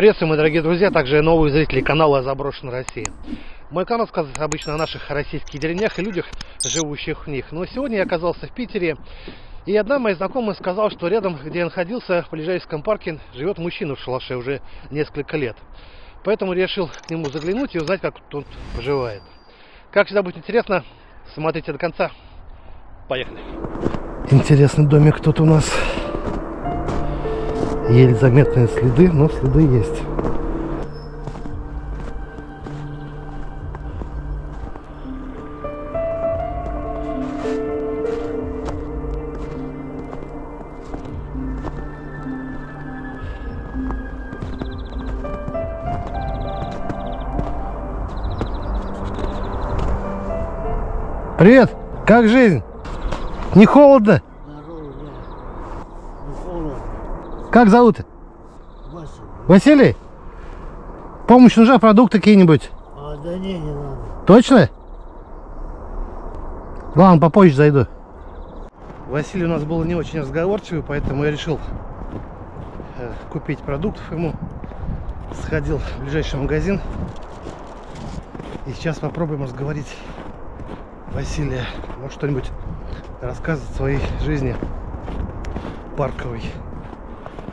Приветствую, мои дорогие друзья, также новые зрители канала «Заброшенная Россия». Мой канал сказывается обычно о наших российских деревнях и людях, живущих в них. Но сегодня я оказался в Питере, и одна моя знакомая сказала, что рядом, где я находился, в Полежаевском парке, живет мужчина в шалаше уже несколько лет. Поэтому решил к нему заглянуть и узнать, как тут поживает. Как всегда будет интересно, смотрите до конца. Поехали. Интересный домик тут у нас. Еле заметные следы, но следы есть. Привет! Как жизнь? Не холодно? Как зовут? Василий? Помощь нужна, продукты какие-нибудь? Да не надо. Точно? Ладно, попозже зайду. Василий у нас был не очень разговорчивый, поэтому я решил купить продуктов ему. Сходил в ближайший магазин. И сейчас попробуем разговорить Василия. Может, что-нибудь рассказывать о своей жизни парковой.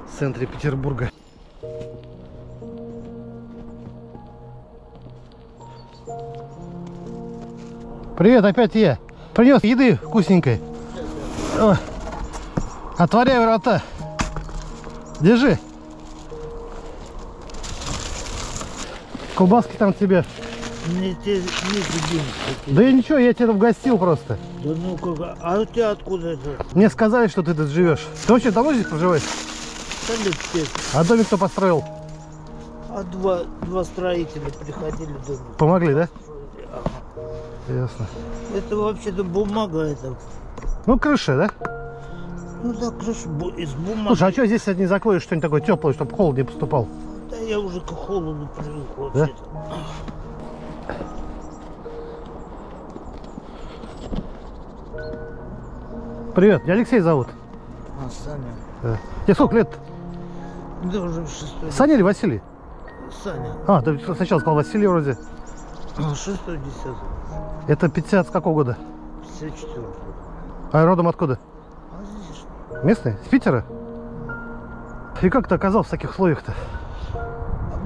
В центре Петербурга. Привет, опять я. Принес еды вкусненькой. О, отворяй ворота. Держи. Колбаски там тебе. Да и ничего, я тебя угостил просто. Да ну как, а у тебя откуда это? Мне сказали, что ты тут живешь. Ты вообще давно здесь проживаешь? А домик кто построил? А два строителя приходили в домик. Помогли, да? Ага. Ясно. Это вообще-то бумага это. Ну, крыша, да? Ну да, крыша из бумаги. Слушай, а что здесь не заклеишь что-нибудь такое теплое, чтобы холод не поступал? Да я уже к холоду привык вообще-то. Да? Привет, меня Алексей зовут. А, Саня. Да. Тебе сколько лет? Да уже в шестой. Саня или Василий? Саня. А, ты сначала сказал Василий вроде. А, 6-10. Это 50 с какого года? 54 года. А родом откуда? А здесь что? Местный? С Питера? И как ты оказался в таких условиях-то?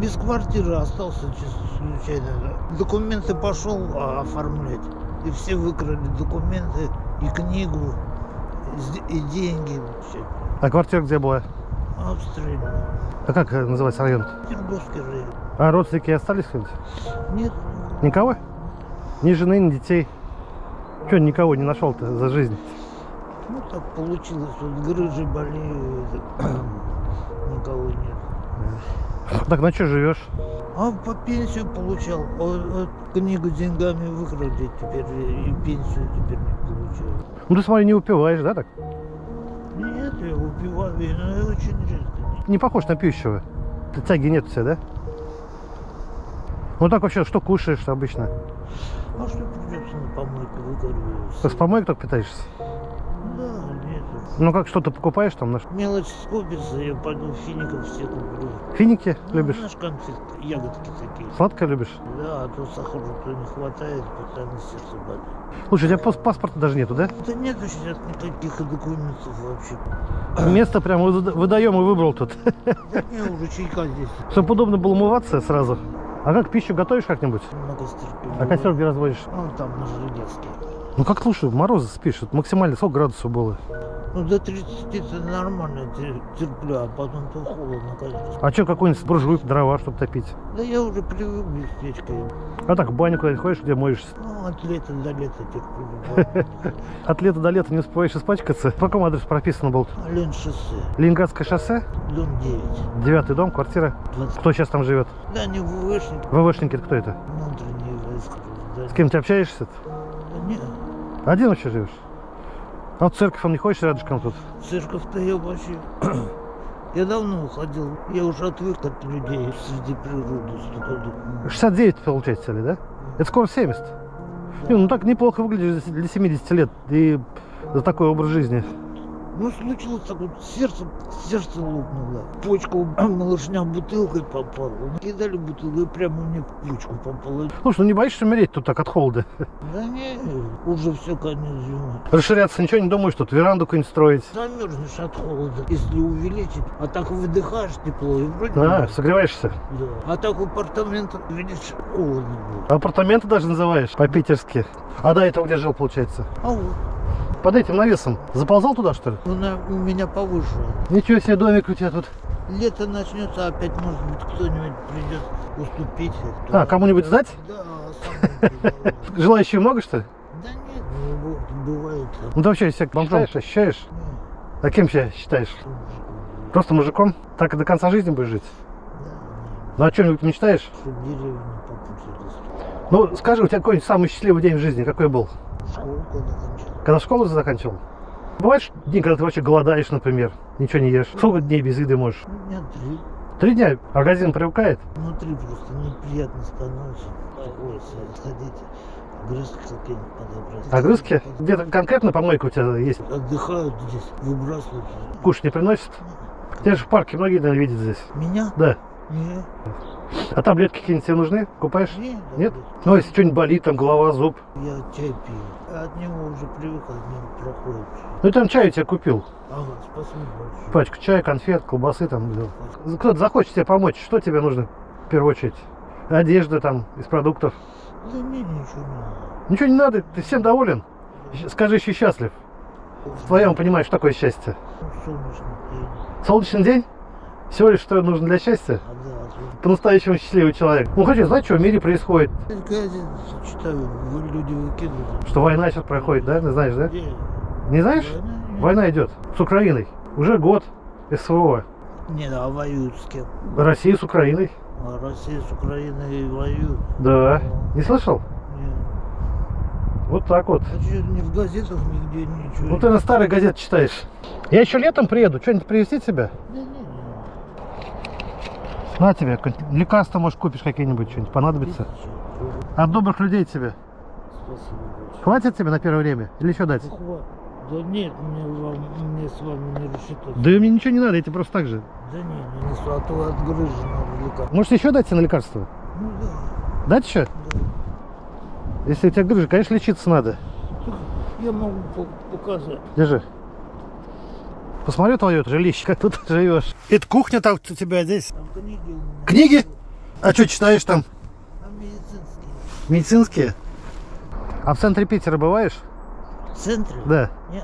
Без квартиры остался чисто случайно. Документы пошел оформлять. И все выкрали документы, и книгу, и деньги. Вообще. А квартира где была? Обстрельная. А как называется район? Петербургский район. А родственники остались где-нибудь? Нет. Никого? Ни жены, ни детей? Чего никого не нашел-то за жизнь? Ну так получилось, вот грыжи, болею, никого нет. Так на что живешь? А по пенсию получал. Книгу деньгами выкрали теперь, и пенсию теперь не получаю. Ну ты смотри, не упиваешь, да так? Нет, я выпиваю, но я очень редко. Не похож на пьющего. Ты тяги нет у тебя, да? Ну так вообще, что кушаешь обычно? А что придется на помойку выкармливать? Ты с помойкой только питаешься? Да, нет. Ну как, что-то покупаешь там? Мелочь скупится, я пойду фиников все куплю. Финики ну, любишь? Знаешь, конфетки, ягодки такие. Сладкое любишь? Да, а то сахара то не хватает, постоянно сердце болит. Слушай, у тебя паспорта даже нету, да? Да нет, сейчас никаких документов вообще. Место прям выдаем и выбрал тут. Да не, у ручейка здесь. Чтобы удобно было умываться сразу. А как, пищу готовишь как-нибудь? На костерке. А костер где разводишь? Ну, там, на Жердецке. Ну как, слушай, морозы спишь, вот максимально сколько градусов было? Ну, до 30 это нормально, терплю, а потом-то холодно, конечно. А что, какой-нибудь буржуй, дрова, чтобы топить? Да я уже привык без печки. А так, в баню куда-нибудь ходишь, где моешься? Ну, от лета до лета терплю. От лета до лета не успеваешь испачкаться? По какому адресу прописано был? Ленинградское шоссе? Дом 9. 9-й дом, квартира? 20. Кто сейчас там живет? Да, не ВВшники. ВВшники, это кто это? Внутренние войска. Да. С кем ты общаешься? Да нет. Один вообще живешь? А в церковь не ходишь рядышком тут? Церковь-то я вообще... я давно уходил. Я уже отвык от людей среди природы. 69 получается, да? Это скоро 70. Да. Не, ну так неплохо выглядишь для 70 лет и за такой образ жизни. Ну, случилось такое, сердце лопнуло. В почку малышня бутылкой попала. Кидали бутылку, и прямо мне в почку попало. Слушай, ну не боишься умереть тут так от холода? Да не, уже все, конец зимы. Расширяться ничего не думаешь, тут веранду какую-нибудь строить? Замерзнешь от холода, если увеличить. А так выдыхаешь тепло и вроде... А, согреваешься? Да. А так в апартаментах, видишь, холодно будет. Апартаменты даже называешь? По-питерски. А до этого где жил, получается? А вот. Под этим навесом заползал туда, что ли? Он у меня повыше. Ничего себе домик у тебя тут. Лето начнется, опять, может быть, кто-нибудь придет уступить. А, кому-нибудь сдать? Да, желающих много, что ли? Да нет, бывает. Ну ты вообще себя бомжом ощущаешь? А кем себя считаешь? Просто мужиком? Так и до конца жизни будешь жить? Да. Ну о чем-нибудь мечтаешь? Чтобы деревья не попутались. Ну скажи, у тебя какой-нибудь самый счастливый день в жизни какой был? Школу когда кончал. Когда школу заканчивал? Бывает день, когда ты вообще голодаешь, например, ничего не ешь? Сколько дней без еды можешь? Дня 3. 3 дня? Организм привыкает? Внутри просто неприятно становится. Сходить, огрызки какие-нибудь подобрать. Огрызки? Где-то конкретно помойка у тебя есть? Отдыхают здесь, выбрасывают. Кушать не приносят? Нет. Тебя же в парке многие видят здесь. Меня? Да. Нет. А таблетки какие-нибудь тебе нужны? Купаешь? Нет. Нет? Ну, если что-нибудь болит, там голова, зуб. Я чай пью. От него уже привык, от него проходит. Ну, там чай я тебе купил. Ага, спасибо большое. Пачку чая, конфет, колбасы там. Кто-то захочет тебе помочь. Что тебе нужно в первую очередь? Одежда там, из продуктов? Да мне ничего не надо. Ничего не надо? Ты всем доволен? Да. Скажи, еще счастлив. Да. В твоем понимаешь, что такое счастье? Солнечный день. Солнечный день? Всего лишь, что нужно для счастья? А, да. По-настоящему счастливый человек. Ну, хочу знать, что в мире происходит. Газеты читаю, люди выкидывают. Что война сейчас проходит, да? Ты знаешь, да? Где? Не знаешь? Война идет с Украиной. Уже год СВО. Не, а воюют с кем? Россия с Украиной. А Россия с Украиной воюет. Да. Но... Не слышал? Нет. Вот так вот. А что, не в газетах нигде ничего? Ну, ты на старые газеты читаешь. Я еще летом приеду. Что-нибудь привезти тебя? Да. На тебе, лекарства, может, купишь какие-нибудь, что-нибудь понадобится. От добрых людей тебе. Спасибо большое. Хватит тебе на первое время? Или еще дать? Да нет, мне с вами не рассчитываться. Да мне ничего не надо, я тебе просто так же. Да нет, не несу, а то от грыжи надо лекарство. Может, еще дать тебе на лекарство? Ну да. Дать еще? Да. Если у тебя грыжа, конечно, лечиться надо. Я могу показать. Держи. Посмотрю твое жилище, как тут живешь. Это кухня там у тебя здесь? Там книги. Книги? А что читаешь там? Там медицинские. Медицинские? А в центре Питера бываешь? В центре? Да. Нет.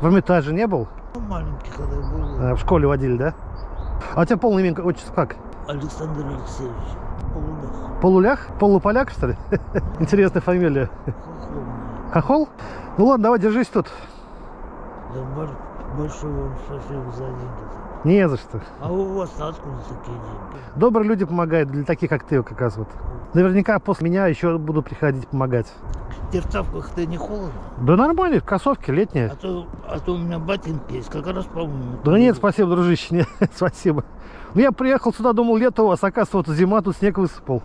В Эмитаже не был? Ну, маленький когда был. А, в школе водили, да? А у тебя полное имя, отчество как? Александр Алексеевич Полулях. Полулях? Полуполяк, что ли? Интересная фамилия. Хохол. Хохол? Ну ладно, давай, держись тут. Большое вам спасибо за деньги. Не за что. А у вас откуда такие деньги? Добрые люди помогают для таких, как ты, как раз вот. Наверняка после меня еще буду приходить помогать. В терцавках-то не холодно? Да нормально, в кроссовке летние. А то у меня ботинки есть, как раз по-моему. Да нет, спасибо, дружище, нет, спасибо. Ну я приехал сюда, думал, лето у вас, оказывается, вот зима, тут снег высыпал.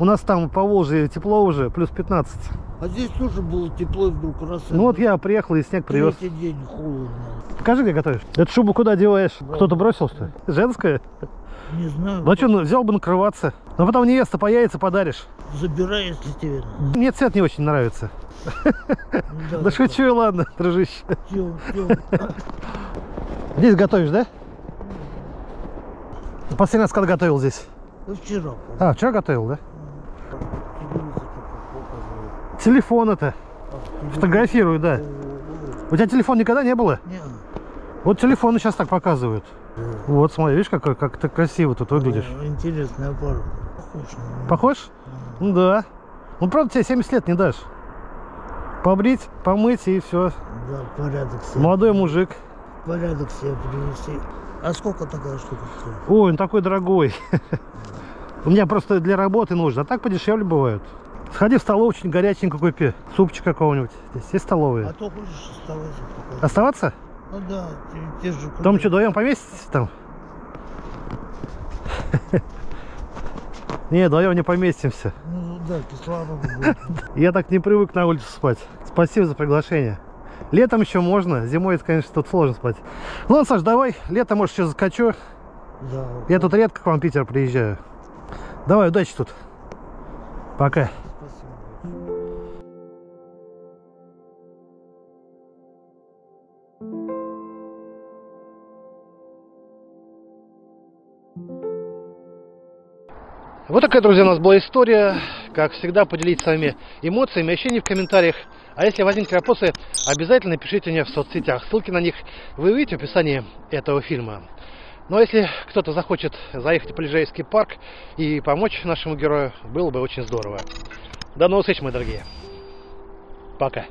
У нас там по Волжье тепло уже, плюс 15. А здесь тоже было тепло вдруг раз. Ну вот я приехал и снег привез. Третий день холодно. Покажи, где готовишь. Эту шубу куда одеваешь? Кто-то бросил, что ли? Женская? Не знаю. Ну а что, взял бы накрываться. Но потом невеста появится, подаришь. Забирай, если тебе надо. Мне цвет не очень нравится. Да шучу, и ладно, дружище. Здесь готовишь, да? Последний раз когда готовил здесь? Вчера. А, вчера готовил, да? Телефон это. Фотографирую, да. У тебя телефон никогда не было? Нет. Вот телефоны сейчас так показывают. Да. Вот, смотри, видишь, как ты красиво тут выглядишь. Интересная пара. Похож? Похож? Да. Ну да. Ну, правда, тебе 70 лет не дашь. Побрить, помыть и все. Да, порядок себе. Молодой мужик. Порядок себе привести. А сколько такая штука стоит? Ой, он такой дорогой. У меня просто для работы нужно. А так подешевле бывают. Сходи в столовую, очень горяченько купи. Супчик какого-нибудь. Здесь есть столовые. А то хочешь оставаться. Оставаться? Ну да, те же. Дом что, вдвоем поместитесь там? Не, вдвоем не поместимся. Ну да, кислород будет. Я так не привык на улице спать. Спасибо за приглашение. Летом еще можно, зимой, это, конечно, тут сложно спать. Ну ладно, Саш, давай, летом, может, еще заскочу. Да. Я тут редко к вам в Питер приезжаю. Давай, удачи тут. Пока. Вот такая, друзья, у нас была история. Как всегда, поделитесь своими эмоциями, ощущениями в комментариях. А если возникли вопросы, обязательно пишите мне в соцсетях. Ссылки на них вы увидите в описании этого фильма. Ну а если кто-то захочет заехать в Полежаевский парк и помочь нашему герою, было бы очень здорово. До новых встреч, мои дорогие. Пока.